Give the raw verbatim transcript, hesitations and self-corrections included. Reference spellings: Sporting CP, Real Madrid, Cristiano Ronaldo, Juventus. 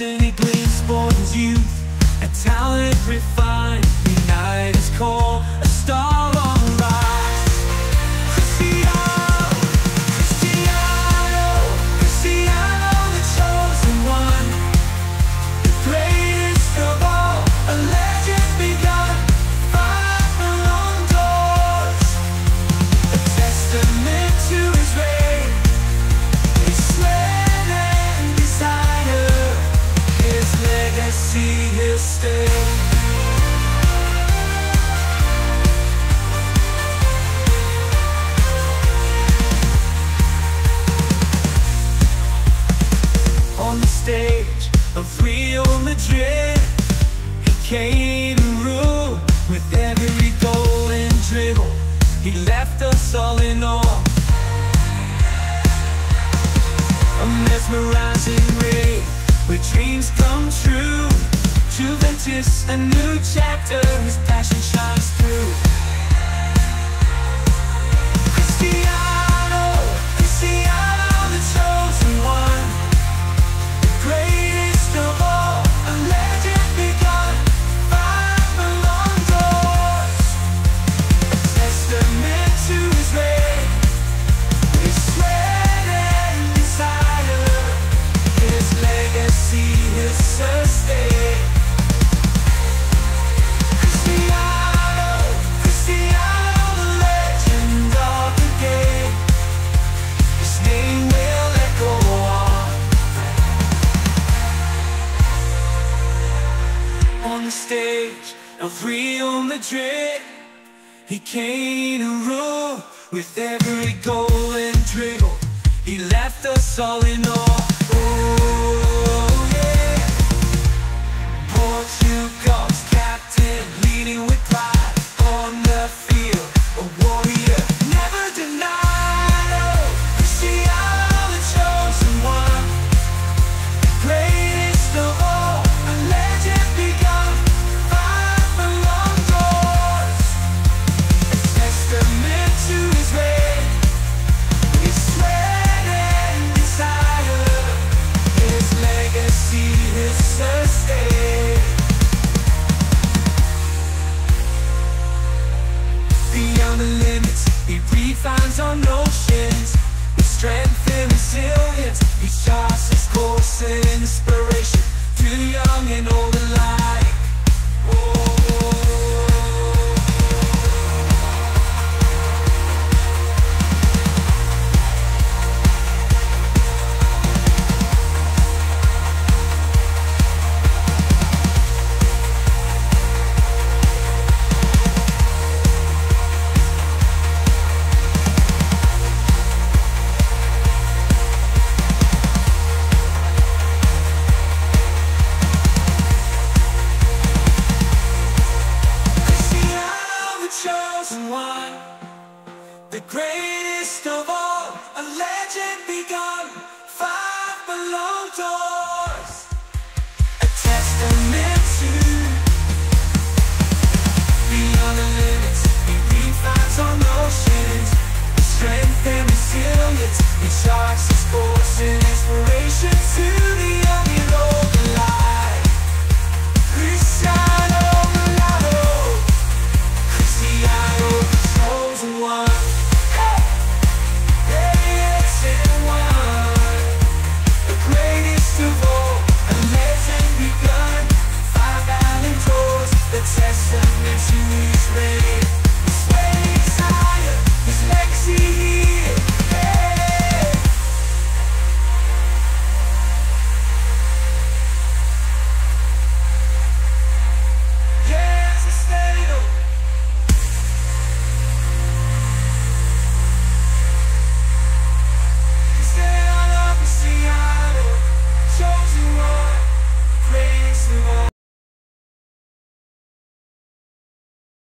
tenacity gleams sporting's youth, a talent refined, unite his core, a star on the rise. Cristiano, Cristiano, Cristiano, the chosen one, the greatest of all, a legend begun, five long doors, a testament to his reign. See his stay. On the stage of Real Madrid, he came and ruled with every goal and dribble. He left us all in awe. A mesmerizing ray where dreams come true. Juventus, a new chapter, his passion shines through. Cristiano, Cristiano, the chosen one, the greatest of all, a legend begun, five long doors, a testament to his reign, his sweat and desire, his legacy is sustained. On the stage of Real Madrid, he came and ruled with every goal and dribble. He left us all in awe.